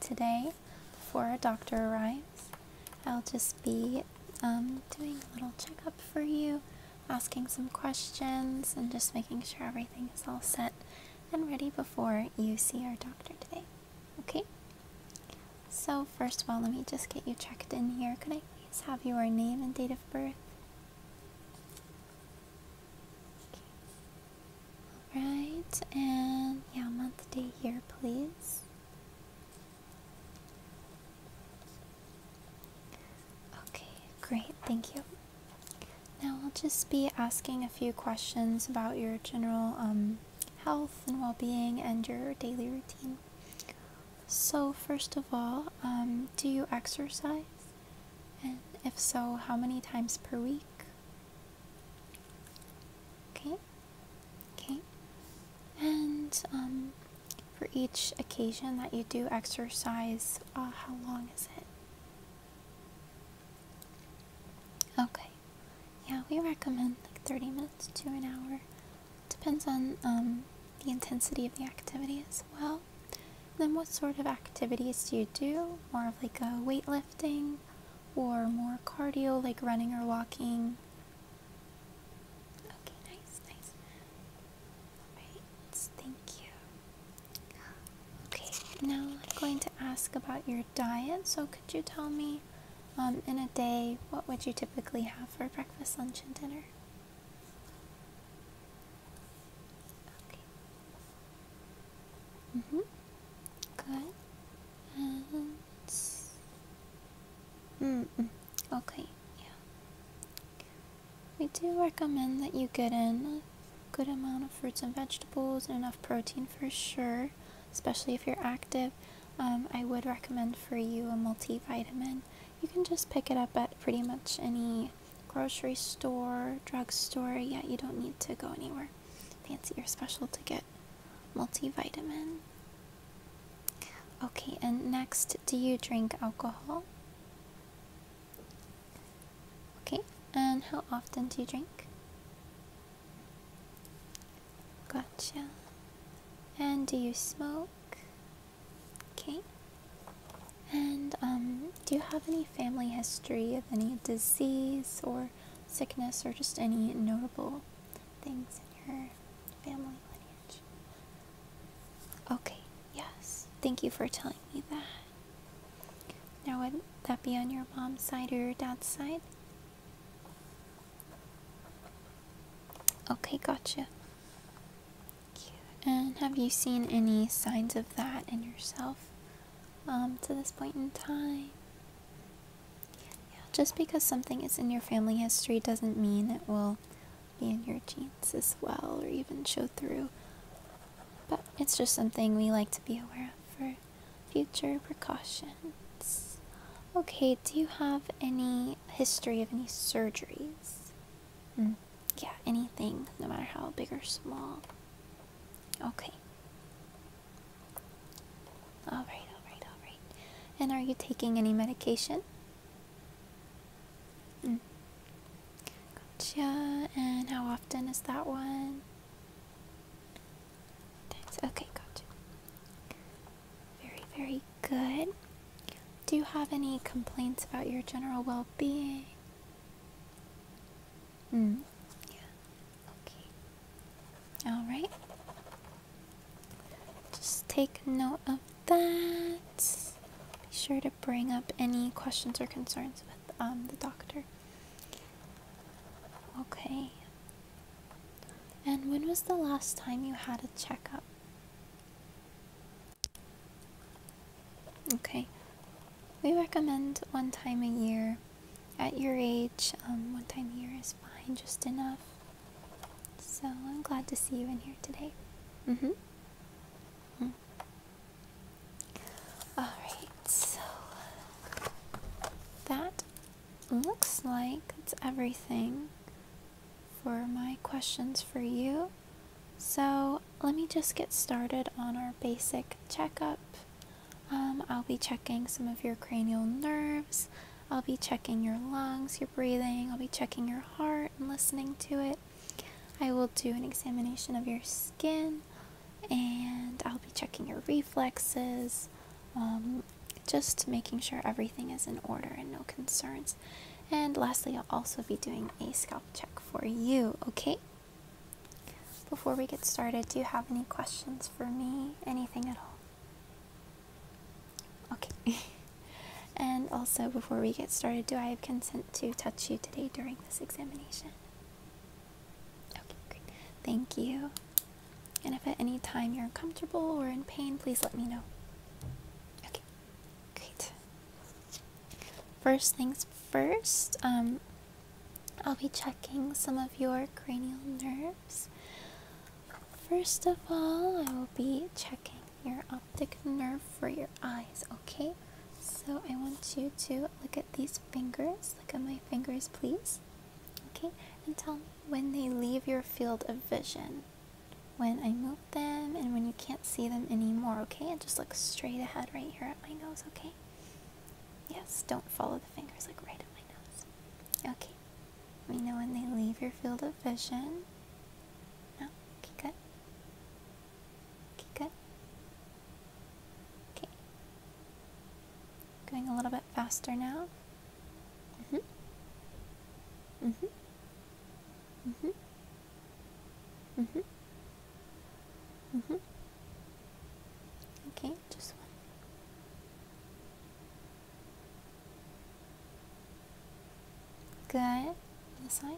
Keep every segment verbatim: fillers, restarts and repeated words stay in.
today before a doctor arrives. I'll just be um, doing a little checkup for you, asking some questions, and just making sure everything is all set and ready before you see our doctor today, okay? So first of all, let me just get you checked in here. Could I please have your name and date of birth? Okay. Alright, and yeah, month, day, year, please. Okay, great, thank you. Now I'll just be asking a few questions about your general um, health and well-being and your daily routine. So first of all, um, do you exercise? And if so, how many times per week? Okay, okay. And um, for each occasion that you do exercise, uh, how long is it? Okay, yeah, we recommend like thirty minutes to an hour. Depends on um, the intensity of the activity as well. Then what sort of activities do you do? More of like a weightlifting or more cardio, like running or walking? Okay, nice, nice. Alright, thank you. Okay, now I'm going to ask about your diet. So could you tell me um, in a day, what would you typically have for breakfast, lunch, and dinner? Okay. Mm-hmm. Good. And... Mm-mm. Okay, yeah. We do recommend that you get in a good amount of fruits and vegetables and enough protein for sure, especially if you're active. Um, I would recommend for you a multivitamin. You can just pick it up at pretty much any grocery store, drugstore. Yeah, you don't need to go anywhere fancy or special to get multivitamin. Okay, and next, do you drink alcohol? Okay, and how often do you drink? Gotcha. And do you smoke? Okay. And um, do you have any family history of any disease or sickness or just any notable things in your family lineage? Okay. Thank you for telling me that. Now, would that be on your mom's side or your dad's side? Okay, gotcha. Cute. And have you seen any signs of that in yourself um, to this point in time? Yeah, just because something is in your family history doesn't mean it will be in your genes as well or even show through. But it's just something we like to be aware of for future precautions. Okay, do you have any history of any surgeries? Mm, yeah, anything, no matter how big or small. Okay. All right, all right, all right. And are you taking any medication? Mm. Gotcha, and how often is that one? Okay, gotcha. Very, very good. Do you have any complaints about your general well-being? Hmm. Yeah. Okay. Alright. Just take note of that. Be sure to bring up any questions or concerns with um, the doctor. Okay. And when was the last time you had a checkup? Okay, we recommend one time a year. At your age, um, one time a year is fine, just enough. So I'm glad to see you in here today. Mm-hmm. Mm. Alright, so that looks like it's everything for my questions for you. So let me just get started on our basic checkup. Um, I'll be checking some of your cranial nerves, I'll be checking your lungs, your breathing, I'll be checking your heart and listening to it. I will do an examination of your skin, and I'll be checking your reflexes, um, just making sure everything is in order and no concerns. And lastly, I'll also be doing a scalp check for you, okay? Before we get started, do you have any questions for me? Anything at all? Okay. And also, before we get started, do I have consent to touch you today during this examination? Okay, great. Thank you. And if at any time you're uncomfortable or in pain, please let me know. Okay, great. First things first, um, I'll be checking some of your cranial nerves. First of all, I will be checking your optic nerve for your eyes, okay? So I want you to look at these fingers. Look at my fingers, please. Okay, and tell me when they leave your field of vision. When I move them and when you can't see them anymore, okay? And just look straight ahead right here at my nose, okay? Yes, don't follow the fingers, look right at my nose. Okay, let me know when they leave your field of vision. No? Okay, good. Okay, good. Okay. Going a little bit faster now. Mm-hmm. Mm-hmm. Mm-hmm. Mm-hmm. Mm-hmm. Okay, just one. Good. This side.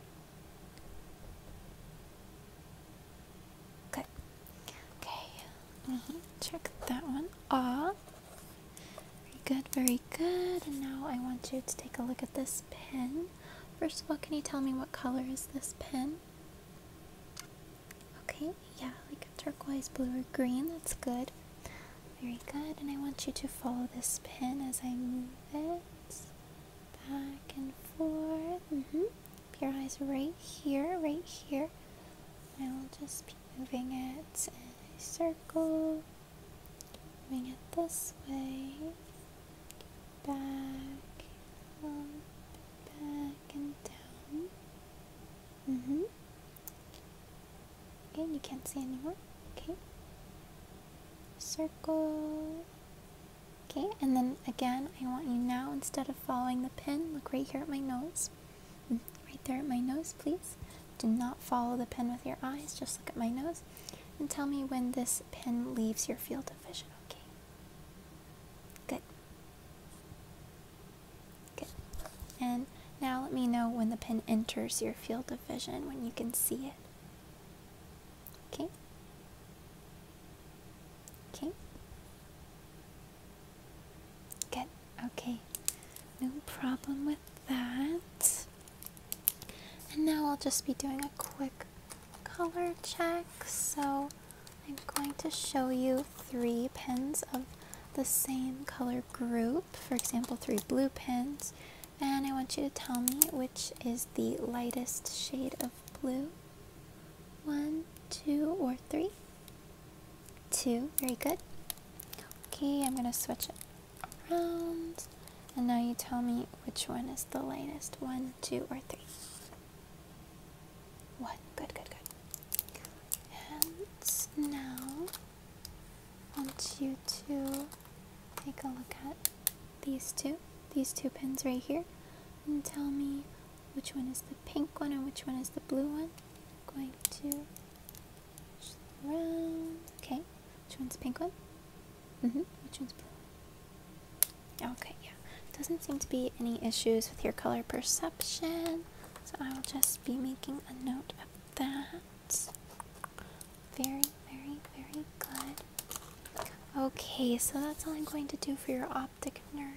Good. Okay. Mm-hmm. Check that one off. Very good, very good. And now I want you to take a look at this pen. First of all, can you tell me what color is this pen? Okay, yeah, like a turquoise, blue, or green. That's good. Very good. And I want you to follow this pen as I move it back and forth. Mm-hmm. Keep your eyes right here, right here. And I'll just be moving it in a circle. Moving it this way. Back, up, back, and down. Mm-hmm. Again, you can't see anymore. Okay. Circle. Okay, and then again, I want you now, instead of following the pin, look right here at my nose. Right there at my nose, please. Do not follow the pin with your eyes, just look at my nose. And tell me when this pin leaves your field of vision, okay? Good. Good. And now let me know when the pin enters your field of vision, when you can see it. Okay. Okay. Good. Okay. No problem with that. And now I'll just be doing a quick color check. So I'm going to show you three pens of the same color group. For example, three blue pens. And I want you to tell me which is the lightest shade of blue. One, two, or three? Two, very good. Okay, I'm gonna switch it around. And now you tell me which one is the lightest. One, two, or three? One, good, good, good. And now, I want you to take a look at these two, these two pins right here, and tell me which one is the pink one and which one is the blue one. I'm going to switch them around. Okay, which one's the pink one? Mm-hmm, which one's blue one? Okay, yeah. Doesn't seem to be any issues with your color perception, so I'll just be making a note of that. Very, very, very good. Okay, so that's all I'm going to do for your optic nerve.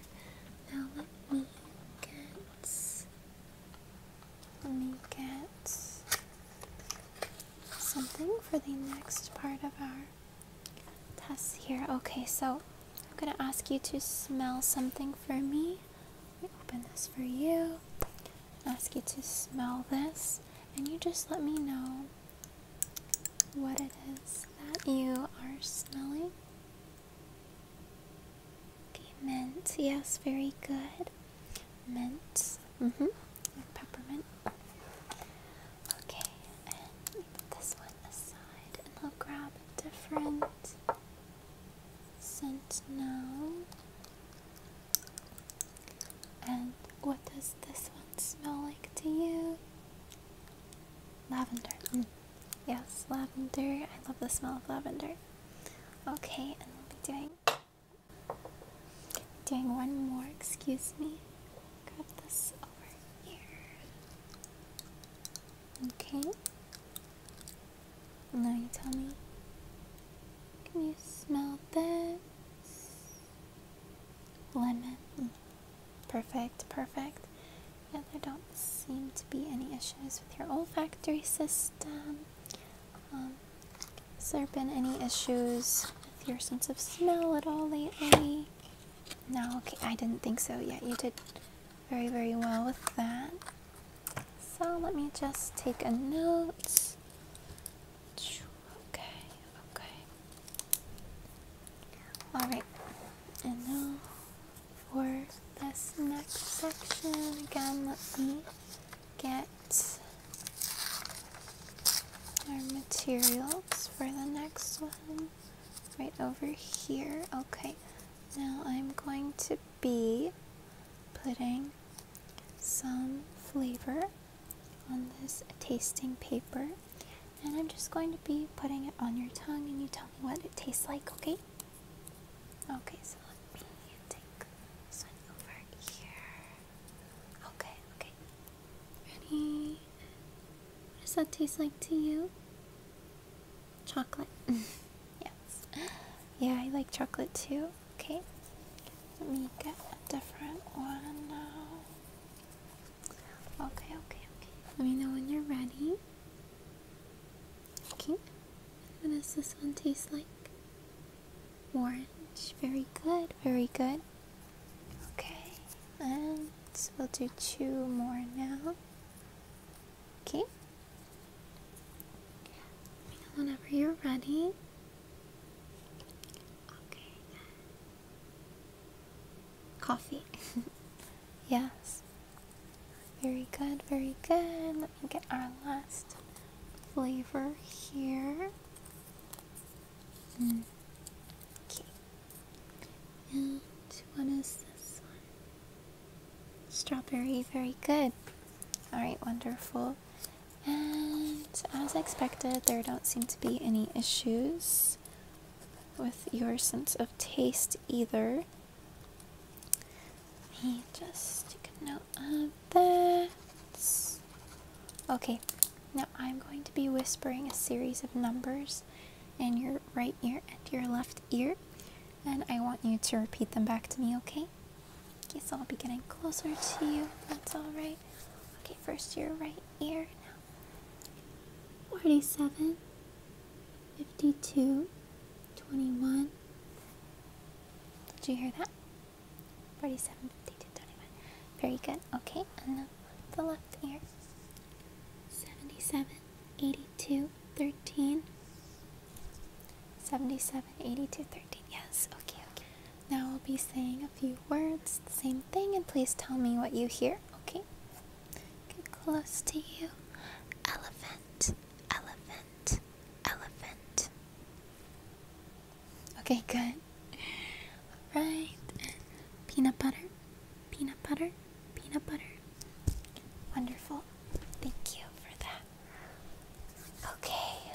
Now let me get... Let me get... something for the next part of our test here. Okay, so I'm gonna ask you to smell something for me. Let me open this for you. Ask you to smell this, and you just let me know what it is that you are smelling. Okay, mint. Yes, very good. Mint. Mm-hmm. Like peppermint. Grab a different scent now. And what does this one smell like to you? Lavender. Mm. Yes, lavender. I love the smell of lavender. Okay, and we'll be doing doing one more. Excuse me. Grab this over here. Okay. Now you tell me. Can you smell this? Lemon. Mm. Perfect, perfect. Yeah, there don't seem to be any issues with your olfactory system. Um, has there been any issues with your sense of smell at all lately? No, okay, I didn't think so yet. You did very, very well with that. So let me just take a note. Okay, okay. Alright, and now for this next section, again, let me get our materials for the next one right over here. Okay, now I'm going to be putting some flavor on this tasting paper, and I'm just going to be putting it on your tongue, and you tell me what it tastes like, okay? Okay, so let me take this one over here. Okay, okay. Ready? What does that taste like to you? Chocolate. Yes. Yeah, I like chocolate too. Okay. Let me get a different one now. Okay, okay, okay. Let me know when you're ready. Okay. What does this one taste like? Orange. Very good, very good. Okay. And we'll do two more now. Okay. Whenever you're ready. Okay. Coffee. Yes. Very good, very good. Let me get our last flavor here. Mm. Okay. And what is this one? Strawberry. Very good. Alright, wonderful. And as expected, there don't seem to be any issues with your sense of taste either. Let me just take a note of that. Okay, now I'm going to be whispering a series of numbers in your right ear and your left ear, and I want you to repeat them back to me, okay? Okay, so I'll be getting closer to you, that's alright. Okay, first your right ear. forty-seven, fifty-two, twenty-one. Did you hear that? forty-seven, fifty-two, twenty-one. Very good. Okay, and now the left ear. seventy-seven, eighty-two, thirteen. seventy-seven, eighty-two, thirteen. Yes, okay, okay. Now we'll be saying a few words, the same thing, and please tell me what you hear, okay? Get close to you. Elephant. Elephant, elephant. Okay, good. Alright, peanut butter, peanut butter, peanut butter. Wonderful. Thank you for that. Okay.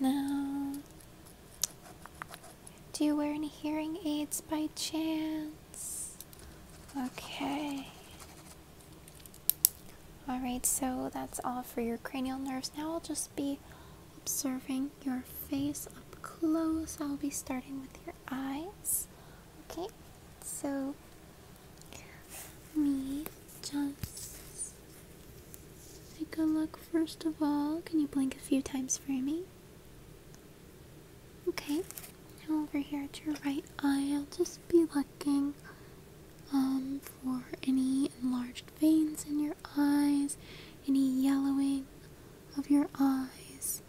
Now, do you wear any hearing aids by chance? Okay. Alright, so that's all for your cranial nerves. Now I'll just be observing your face up close. I'll be starting with your eyes. Okay, so let me just take a look first of all. Can you blink a few times for me? Okay, now over here at your right eye, I'll just be looking Um, for any enlarged veins in your eyes, any yellowing of your eyes,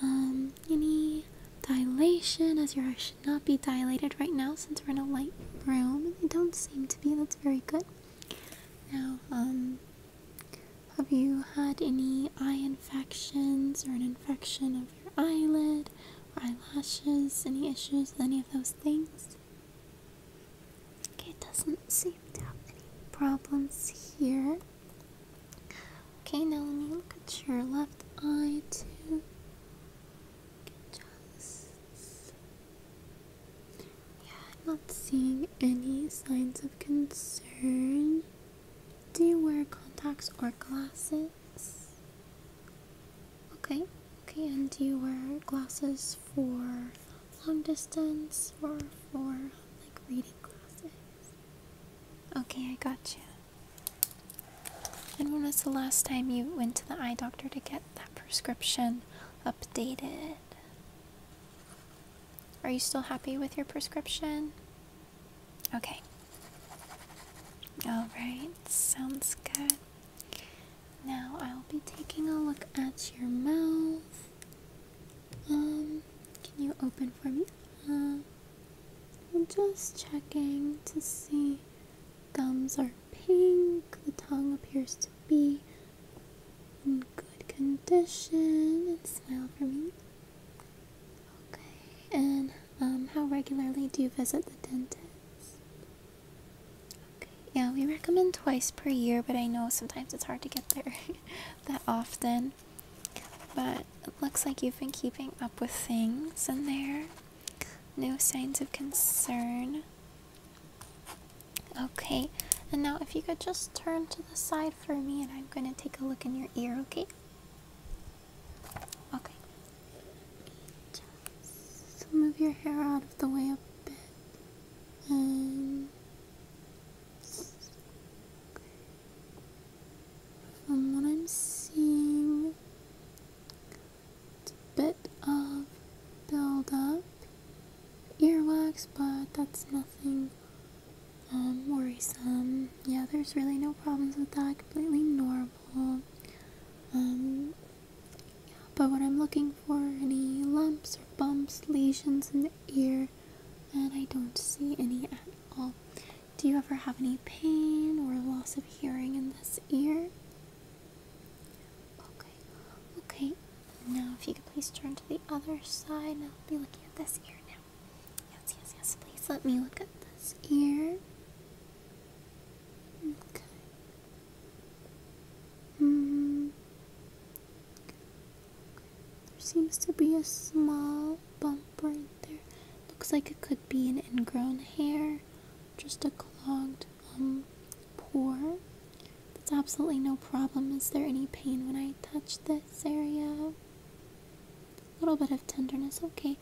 um, any dilation, as your eyes should not be dilated right now since we're in a light room. They don't seem to be, that's very good. Now, um, have you had any eye infections or an infection of your eyelid or eyelashes, any issues with any of those things? It does doesn't seem to have any problems here. Okay, now let me look at your left eye too. Just... yeah, I'm not seeing any signs of concern. Do you wear contacts or glasses? Okay, okay, and do you wear glasses for long distance or for like reading glasses? Okay, I gotcha. And when was the last time you went to the eye doctor to get that prescription updated? Are you still happy with your prescription? Okay. Alright, sounds good. Now I'll be taking a look at your mouth. Um, can you open for me? Uh, I'm just checking to see. Thumbs are pink, the tongue appears to be in good condition, and smile for me. Okay, and um, how regularly do you visit the dentist? Okay, yeah, we recommend twice per year, but I know sometimes it's hard to get there that often. But it looks like you've been keeping up with things in there. No signs of concern. Okay, and now if you could just turn to the side for me and I'm going to take a look in your ear, okay? Okay. Just move your hair out of the way a bit. And... from what I'm seeing, it's a bit of buildup. Earwax, but that's nothing Um, worrisome. Yeah, there's really no problems with that. Completely normal. Um, yeah, but what I'm looking for are any lumps or bumps, lesions in the ear, and I don't see any at all. Do you ever have any pain or loss of hearing in this ear? Okay. Okay. Now, if you could please turn to the other side, and I'll be looking at this ear now. Yes, yes, yes. Please let me look at this ear. Okay. Hmm. There seems to be a small bump right there. Looks like it could be an ingrown hair, just a clogged um pore. That's absolutely no problem. Is there any pain when I touch this area? A little bit of tenderness. Okay.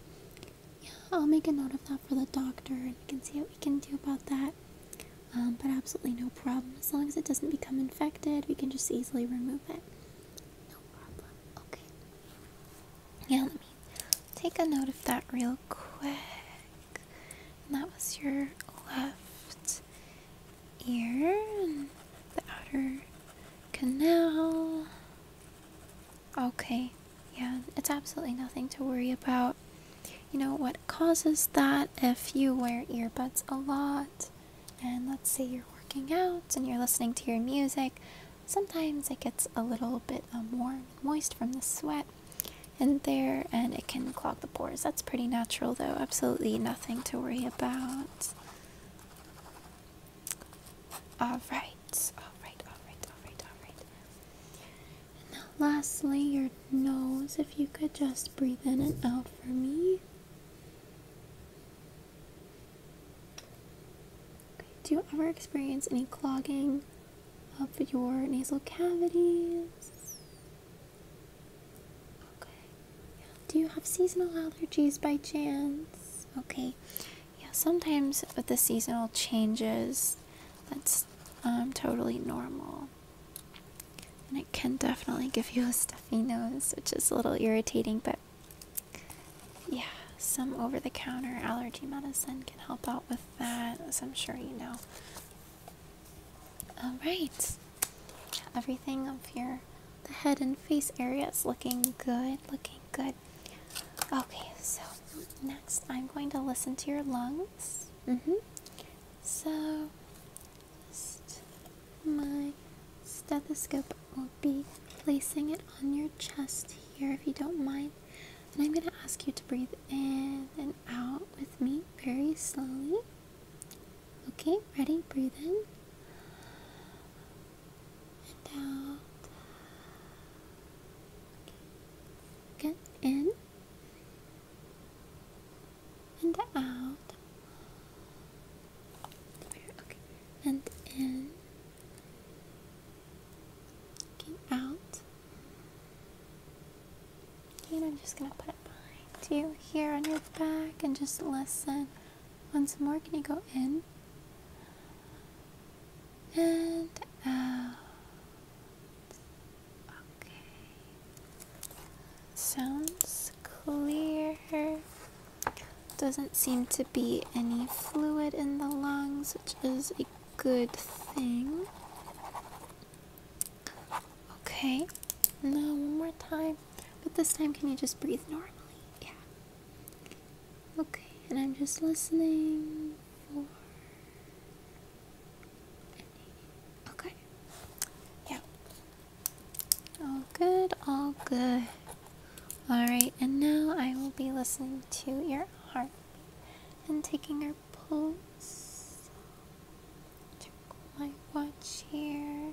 Yeah, I'll make a note of that for the doctor, and we can see what we can do about that. Um, but absolutely no problem. As long as it doesn't become infected, we can just easily remove it. No problem. Okay. Yeah, let me take a note of that real quick. And that was your left ear and the outer canal. Okay. Yeah, it's absolutely nothing to worry about. You know what causes that? If you wear earbuds a lot, and let's say you're working out and you're listening to your music, sometimes it gets a little bit um, warm and moist from the sweat in there, and it can clog the pores. That's pretty natural though, absolutely nothing to worry about. All right, all right, all right, all right, all right. And now lastly, your nose, if you could just breathe in and out for me. Do you ever experience any clogging of your nasal cavities? Okay. Yeah. Do you have seasonal allergies by chance? Okay. Yeah, sometimes with the seasonal changes, that's um, totally normal. And it can definitely give you a stuffy nose, which is a little irritating, but yeah. Some over-the-counter allergy medicine can help out with that, as I'm sure you know. Alright, everything up here, the head and face area is looking good, looking good. Okay, so next I'm going to listen to your lungs. Mm-hmm. So, just my stethoscope will be placing it on your chest here, if you don't mind. And I'm going to ask you to breathe in and out with me very slowly. Okay, ready? Breathe in and out. Okay. Again, in and out. Okay, and in. Okay, out. Okay, and I'm just gonna put it behind you here on your back and just listen. Once more, can you go in? And out. Okay. Sounds clear. Doesn't seem to be any fluid in the lungs, which is a good thing. Okay. Now one more time. But this time, can you just breathe normally? Yeah. Okay. And I'm just listening for. Okay. Yeah. All good, all good. Alright, and now I will be listening to your heart and taking your pulse. Check my watch here.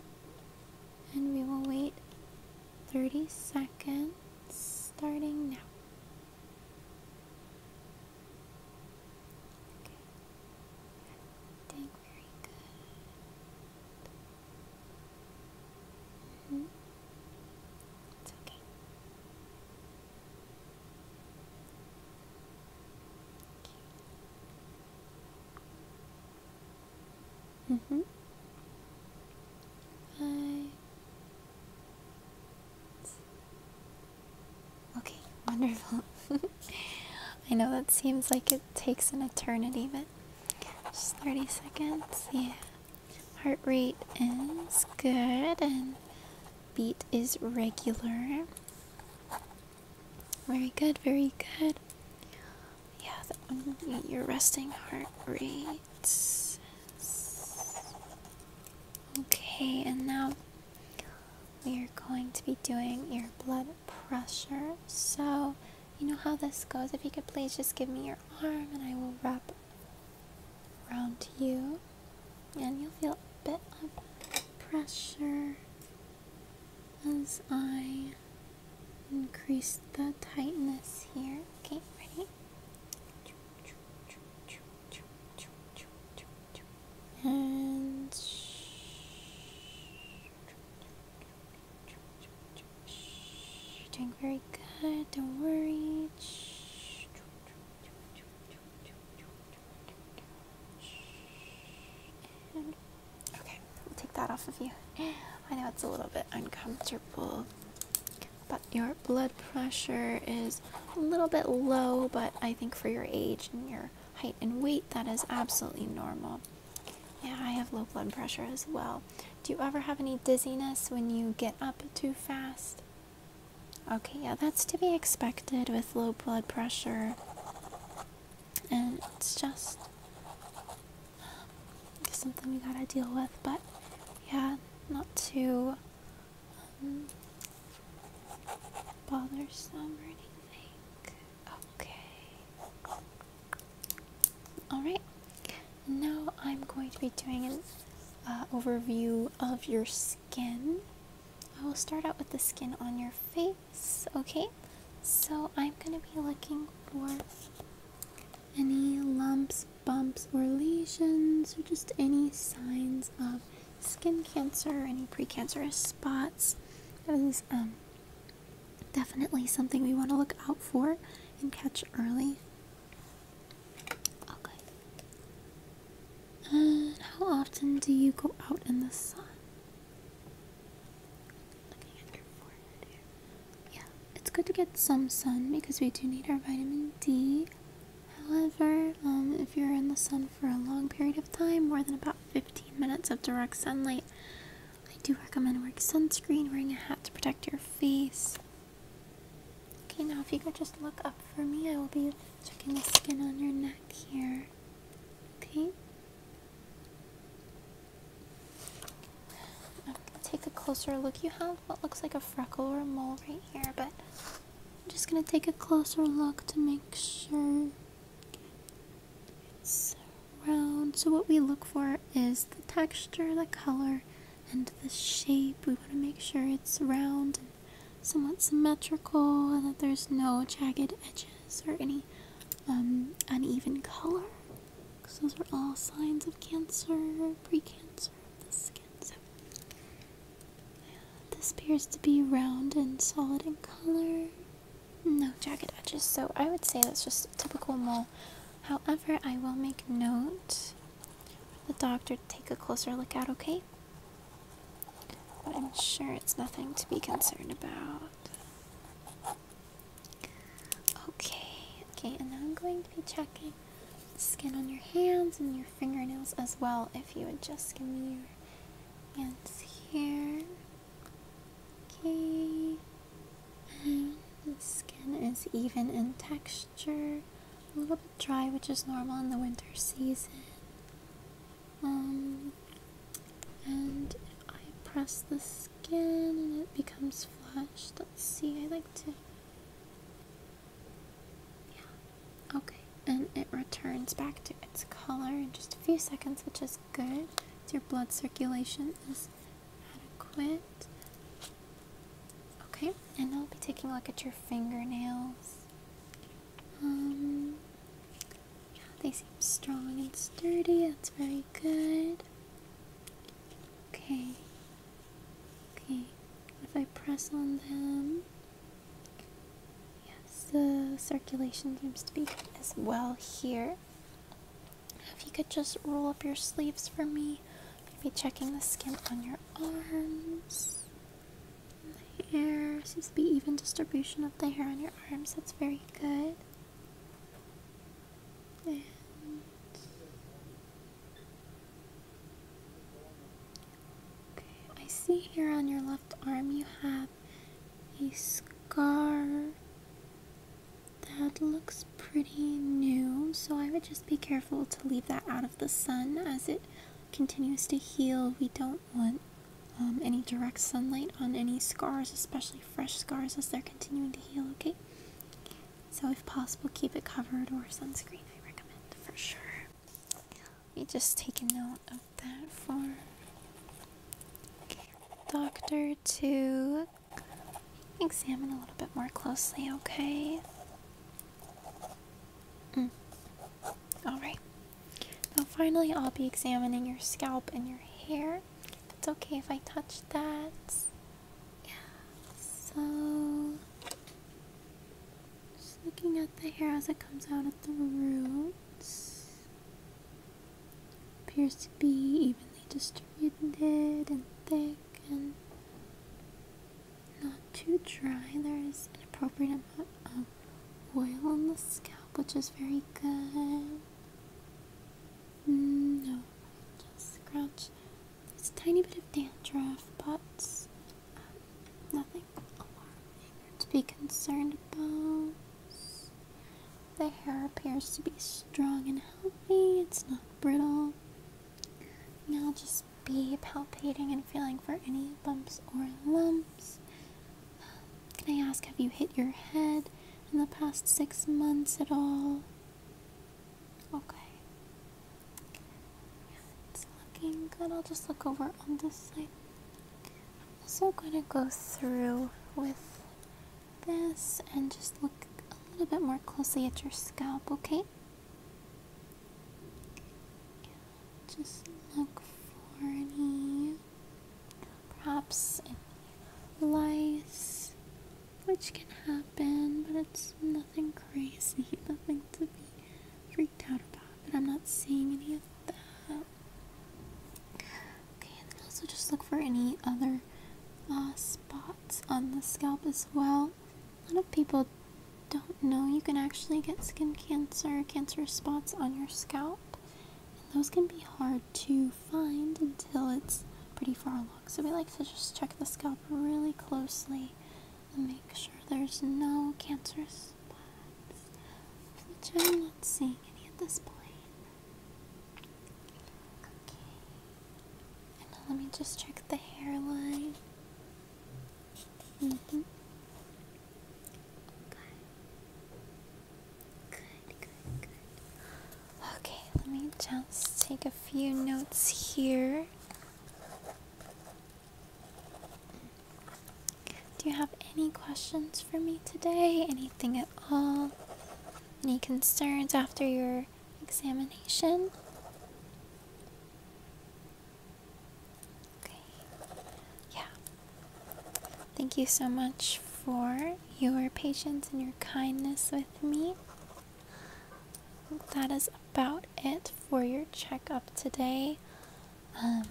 And we will wait thirty seconds starting now. Mm-hmm. Five. Okay, wonderful. I know that seems like it takes an eternity, but just thirty seconds, yeah. Heart rate is good, and beat is regular. Very good, very good. Yeah, that one will be your resting heart rate. Okay, and now we are going to be doing your blood pressure. So, you know how this goes. If you could please just give me your arm and I will wrap around you. And you'll feel a bit of pressure as I increase the tightness here. Okay, ready? And doing very good, don't worry. And okay, we'll take that off of you. I know it's a little bit uncomfortable, but your blood pressure is a little bit low, but I think for your age and your height and weight, that is absolutely normal. Yeah, I have low blood pressure as well. Do you ever have any dizziness when you get up too fast? Okay, yeah, that's to be expected with low blood pressure, and it's just something you gotta deal with, but yeah, not too um, bothersome or anything. Okay. Alright, now I'm going to be doing an uh, overview of your skin. I will start out with the skin on your face, okay? So I'm going to be looking for any lumps, bumps, or lesions, or just any signs of skin cancer, any precancerous spots. That is um, definitely something we want to look out for and catch early. Okay. And how often do you go out in the sun? Good to get some sun because we do need our vitamin D. However, um, if you're in the sun for a long period of time, more than about fifteen minutes of direct sunlight, I do recommend wearing sunscreen, wearing a hat to protect your face. Okay, now if you could just look up for me, I will be checking the skin on your neck here. Okay? Take a closer look. You have what looks like a freckle or a mole right here, but I'm just going to take a closer look to make sure it's round, So what we look for is the texture, the color, and the shape. We want to make sure it's round and somewhat symmetrical, and that there's no jagged edges or any um, uneven color, because those are all signs of cancer or precancer of the skin. So yeah, this appears to be round and solid in color, no jagged edges, so I would say that's just a typical mole. However, I will make note for the doctor to take a closer look at, okay? But I'm sure it's nothing to be concerned about. Okay, okay, and now I'm going to be checking the skin on your hands and your fingernails as well, if you would just give me your hands here. Okay, and the skin is even in texture, a little bit dry, which is normal in the winter season. Um, and if I press the skin and it becomes flush, let's see, I like to, yeah, okay, and it returns back to its color in just a few seconds, which is good. So your blood circulation is adequate. Okay, and I'll be taking a look at your fingernails. Um, yeah, they seem strong and sturdy, that's very good. Okay, okay, if I press on them, yes, the circulation seems to be good as well here. If you could just roll up your sleeves for me, I'm going to be checking the skin on your arms. The hair seems to be even distribution of the hair on your arms, that's very good. And okay, I see here on your left arm you have a scar that looks pretty new, so I would just be careful to leave that out of the sun as it continues to heal. We don't want um, any direct sunlight on any scars, especially fresh scars, as they're continuing to heal, okay? So if possible, keep it covered or sunscreen. Sure. Let me just take a note of that for doctor to examine a little bit more closely, okay? Mm. Alright. Now finally I'll be examining your scalp and your hair. If it's okay if I touch that. Yeah. So just looking at the hair as it comes out at the root. Appears to be evenly distributed and thick and not too dry. There is an appropriate amount of oil on the scalp, which is very good. Mm, no, just scratch. There's a tiny bit of dandruff, but um, nothing alarming or to be concerned about. The hair appears to be strong and healthy, it's not brittle. Now just be palpating and feeling for any bumps or lumps. Can I ask, have you hit your head in the past six months at all? Okay. Yeah, it's looking good. I'll just look over on this side. I'm also going to go through with this and just look a little bit more closely at your scalp, okay? Yeah, just look for any, perhaps any lice, which can happen, but it's nothing crazy, nothing to be freaked out about, but I'm not seeing any of that. Okay, and also just look for any other uh, spots on the scalp as well. A lot of people don't know, you can actually get skin cancer, cancerous spots on your scalp, and those can be hard to find until it's pretty far along, so we like to just check the scalp really closely and make sure there's no cancerous spots, which I'm not seeing any at this point. Okay, and now let me just check the hairline. Mm-hmm. Just take a few notes here. Do you have any questions for me today? Anything at all? Any concerns after your examination? Okay. Yeah. Thank you so much for your patience and your kindness with me. That is about it for your checkup today. Um,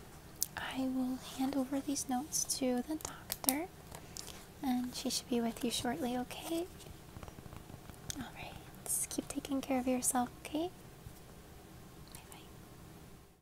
I will hand over these notes to the doctor, and she should be with you shortly, okay? Alright, keep taking care of yourself, okay?